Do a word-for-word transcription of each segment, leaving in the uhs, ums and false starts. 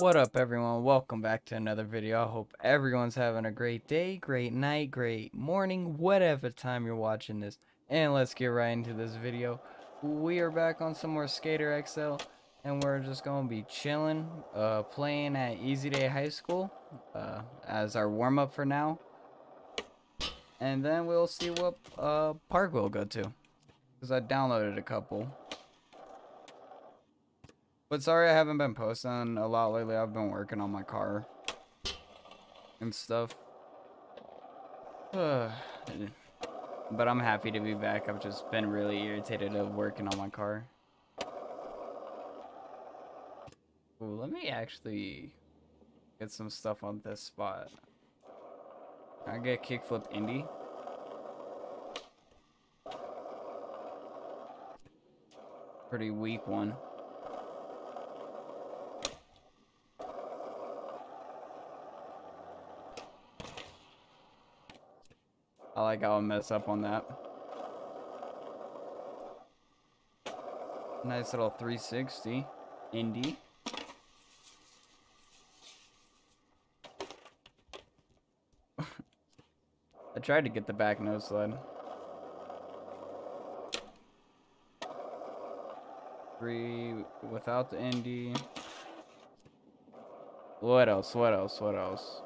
What up, everyone? Welcome back to another video. I hope everyone's having a great day, great night, great morning, whatever time you're watching this. And let's get right into this video. We are back on some more Skater X L, and we're just gonna be chilling, uh, playing at Easy Day High School uh, as our warm-up for now. And then we'll see what uh, park we'll go to, because I downloaded a couple. But sorry I haven't been posting a lot lately. I've been working on my car and stuff. But I'm happy to be back. I've just been really irritated of working on my car. Ooh, let me actually get some stuff on this spot. Can I get kickflip indie? Pretty weak one. I like how I'll mess up on that. Nice little three sixty. Indie. I tried to get the back nose sled. Three without the indie. What else? What else? What else?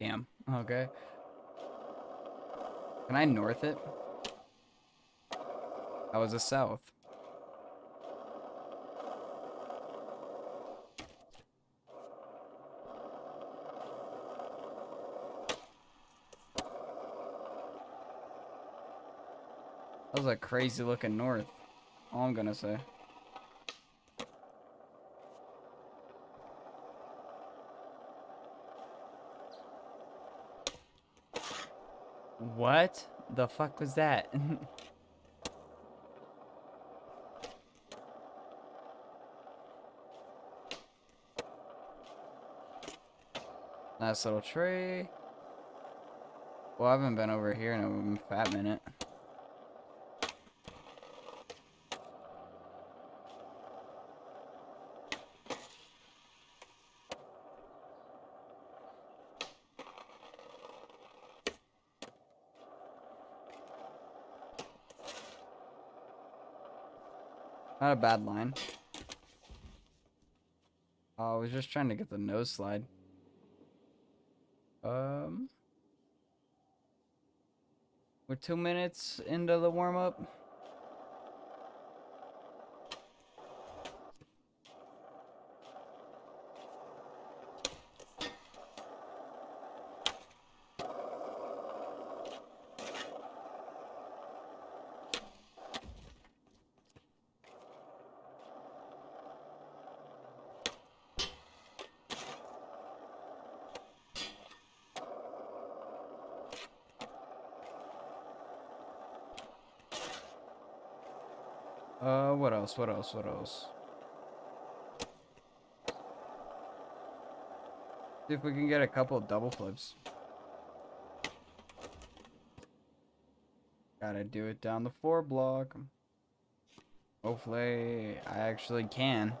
Damn. Okay. Can I north it? That was a south. That was a crazy looking north. All I'm gonna say. What the fuck was that? Nice little tree. Well, I haven't been over here in a fat minute. Not a bad line. Oh, I was just trying to get the nose slide. Um, we're two minutes into the warm-up. Uh, what else? What else? What else? See if we can get a couple of double flips. Gotta do it down the four block. Hopefully, I actually can.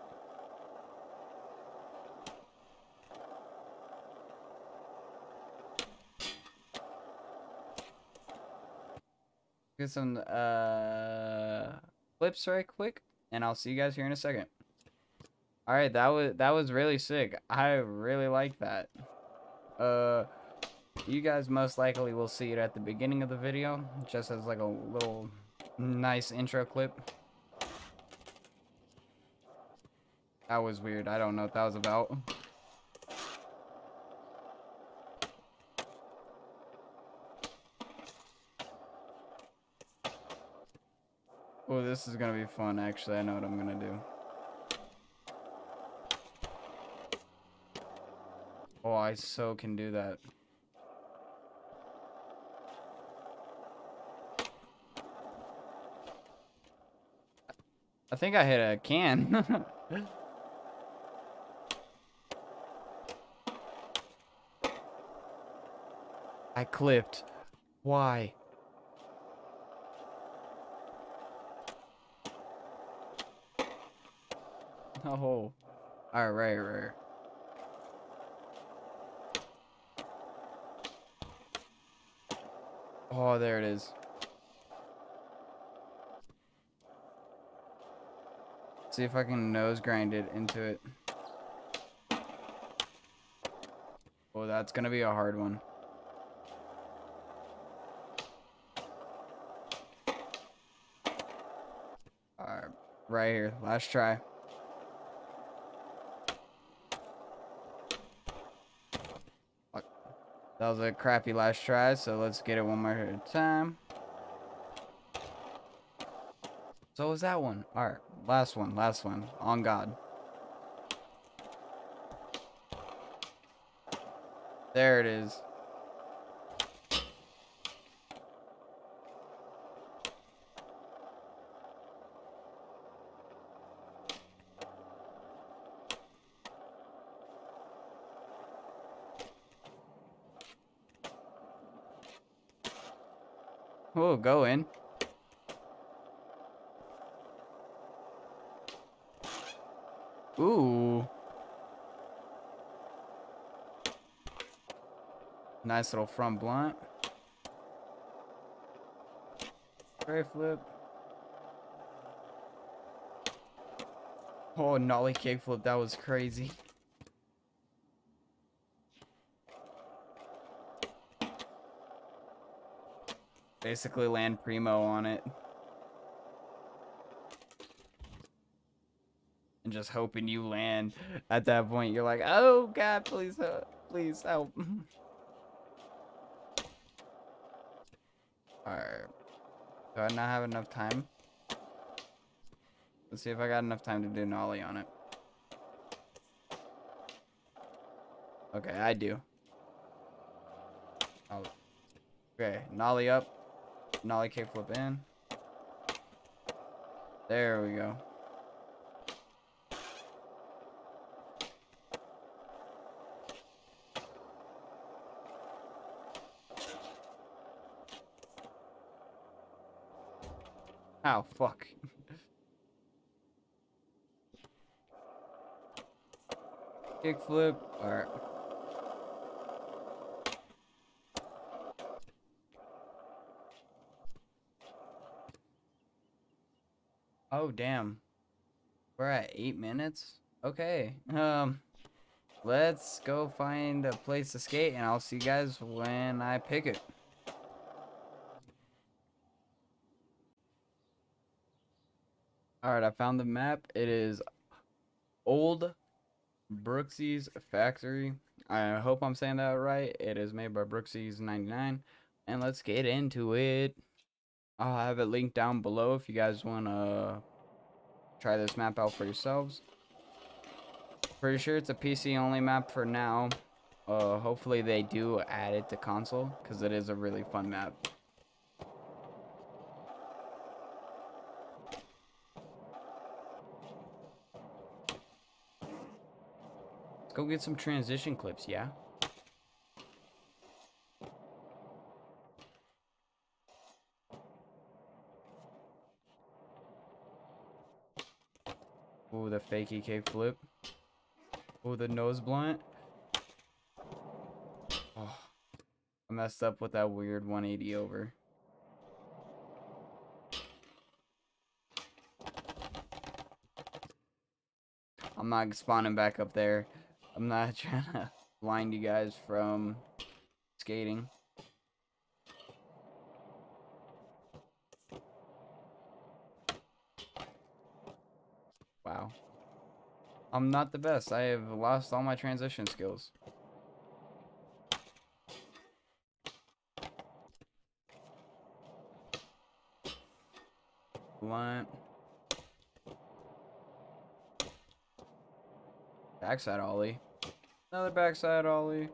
Get some, uh... flips right quick, and I'll see you guys here in a second. All right, that was that was really sick. I really like that. Uh, you guys most likely will see it at the beginning of the video, just as like a little nice intro clip. That was weird. I don't know what that was about. Oh, this is gonna be fun, actually. I know what I'm gonna do. Oh, I so can do that. I think I hit a can. I clipped. Why? No. All right, right. Oh, there it is. See if I can nose grind it into it. Oh, that's gonna be a hard one. Alright, right here. Last try. That was a crappy last try, so let's get it one more time. So was that one. Alright, last one, last one. On God. There it is. Oh, go in. Ooh. Nice little front blunt. Tray flip. Oh, nollie kick flip. That was crazy. Basically land primo on it. And just hoping you land. At that point, you're like, oh God, please help. Please help. Alright. Do I not have enough time? Let's see if I got enough time to do nollie on it. Okay, I do. Oh. Okay, nollie up. Nollie kickflip in. There we go. Ow, fuck. Kickflip. Alright. Oh, damn. We're at eight minutes? Okay. Um, let's go find a place to skate, and I'll see you guys when I pick it. Alright, I found the map. It is Old Brooksy's Factory. I hope I'm saying that right. It is made by Brooksy's ninety-nine. And let's get into it. I'll have it linked down below if you guys want to try this map out for yourselves. Pretty sure it's a P C only map for now. Uh, hopefully they do add it to console, because it is a really fun map. Let's go get some transition clips, yeah? Ooh, the fakey cake flip. Ooh, the nose blunt. Oh, I messed up with that weird one eighty over. I'm not spawning back up there. I'm not trying to blind you guys from skating. Wow. I'm not the best. I have lost all my transition skills. Blunt. Backside ollie. Another backside ollie.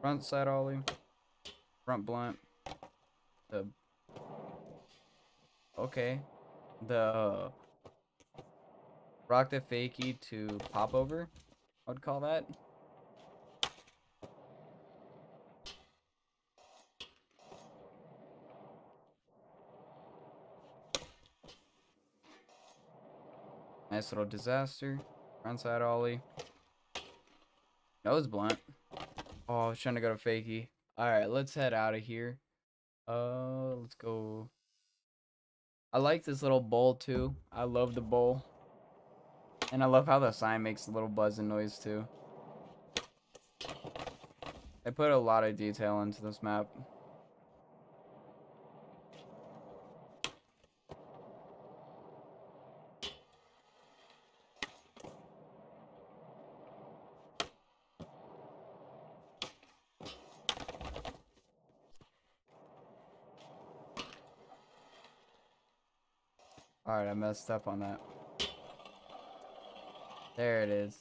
Front side ollie. Front blunt. The... Okay. The... Rock the fakie to pop over, I'd call that. Nice little disaster. Frontside ollie. Nose blunt. Oh, I was trying to go to fakie. Alright, let's head out of here. Uh, let's go. I like this little bowl too. I love the bowl. And I love how the sign makes a little buzzing noise too. They put a lot of detail into this map. Alright, I messed up on that. There it is.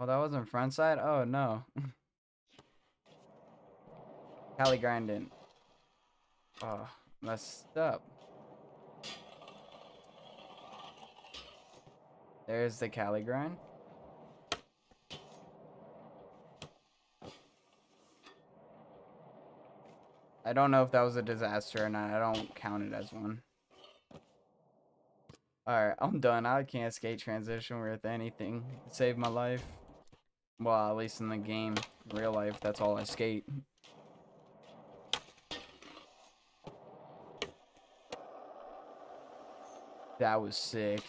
Oh, that wasn't front side? Oh, no. Cali grinding. Oh, messed up. There's the Cali grind. I don't know if that was a disaster or not. I don't count it as one. Alright, I'm done. I can't skate transition with anything. It saved my life. Well, at least in the game. In real life, that's all I skate. That was sick.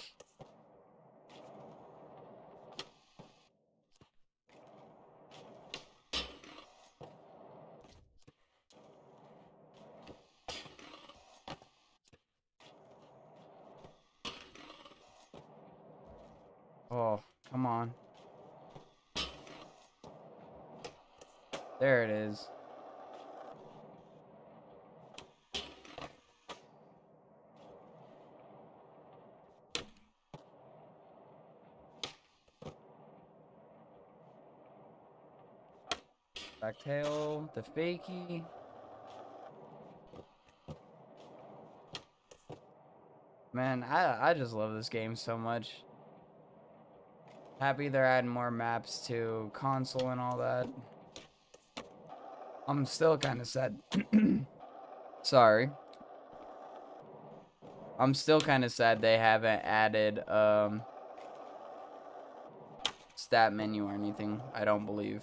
Oh, come on. There it is. Back tail, the fakie. Man, I, I just love this game so much. Happy they're adding more maps to console and all that. I'm still kind of sad. Sorry. I'm still kind of sad they haven't added um, stat menu or anything. I don't believe.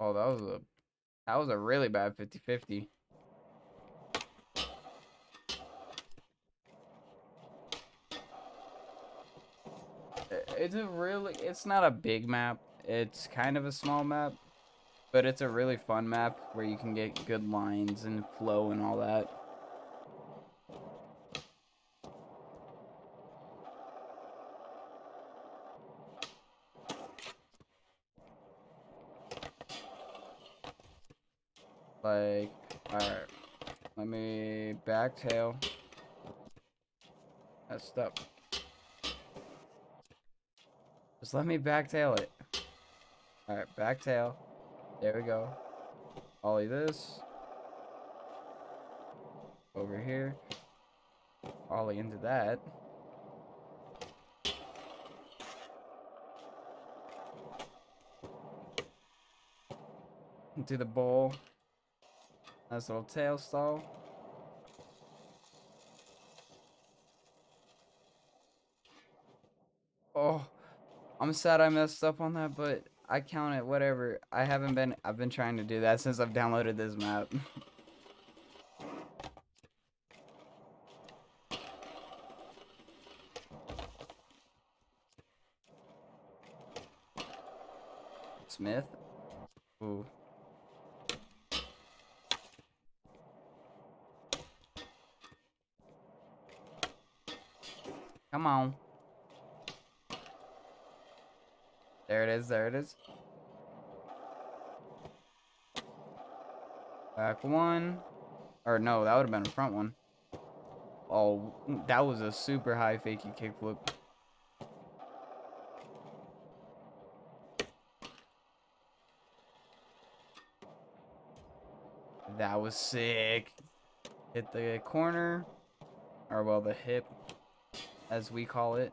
Oh, that was a that was a really bad fifty fifty. It's a really it's not a big map. It's kind of a small map, but it's a really fun map where you can get good lines and flow and all that. Like, alright, let me back tail. Messed up. Just let me back tail it. Alright, back tail. There we go. Ollie this. Over here. Ollie into that. Into the bowl. Nice little tail stall. Oh, I'm sad I messed up on that, but I count it, whatever. I haven't been, I've been trying to do that since I've downloaded this map. Smith. Ooh. Come on. There it is, there it is. Back one. Or no, that would have been a front one. Oh, that was a super high fakie kickflip. That was sick. Hit the corner. Or well, the hip, as we call it.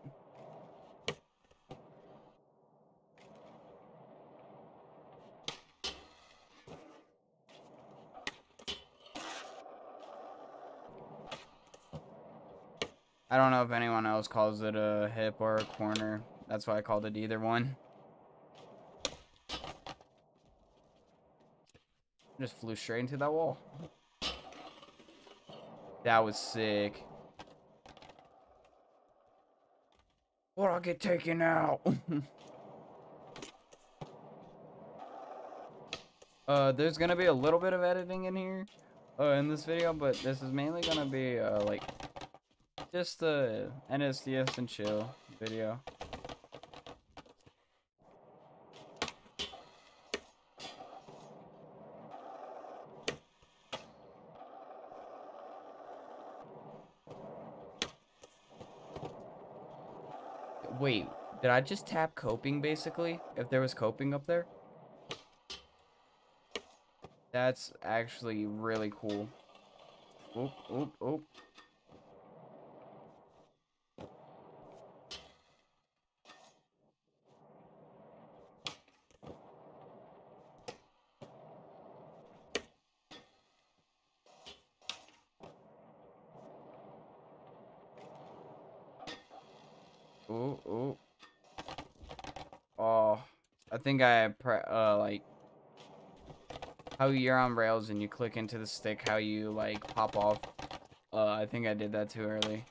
I don't know if anyone else calls it a hip or a corner. That's why I called it either one. Just flew straight into that wall. That was sick. Or I'll get taken out. uh, there's gonna be a little bit of editing in here, uh, in this video, but this is mainly gonna be uh, like just the N S D S and chill video. Wait, did I just tap coping, basically? If there was coping up there? That's actually really cool. Oop, oop, oop. Ooh, ooh. Oh, I think I, pre uh, like, how you're on rails and you click into the stick, how you, like, pop off. Uh, I think I did that too early.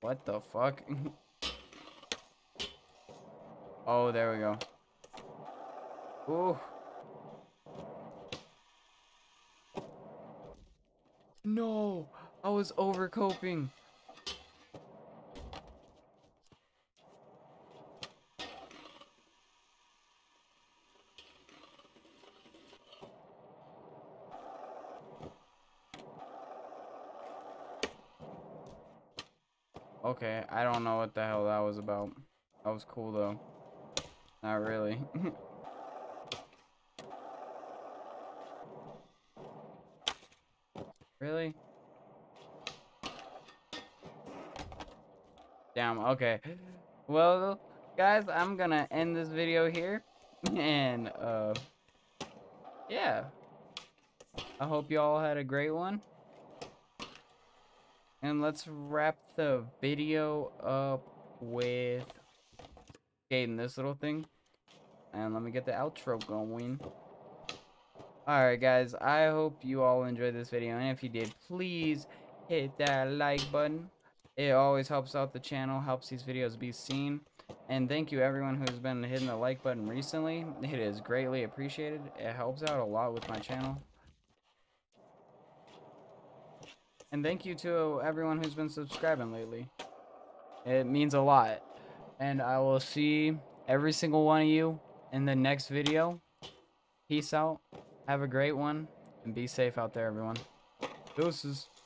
What the fuck? Oh, there we go. Ooh. No, I was over coping. Okay, I don't know what the hell that was about. That was cool though. Not really. Really? Damn, okay. Well, guys, I'm gonna end this video here. And, uh, yeah. I hope y'all had a great one. And let's wrap the video up with skating this little thing. And let me get the outro going. Alright guys, I hope you all enjoyed this video, and if you did, please hit that like button. It always helps out the channel, helps these videos be seen. And thank you everyone who's been hitting the like button recently. It is greatly appreciated. It helps out a lot with my channel. And thank you to everyone who's been subscribing lately. It means a lot. And I will see every single one of you in the next video. Peace out. Have a great one, and be safe out there, everyone. Deuces.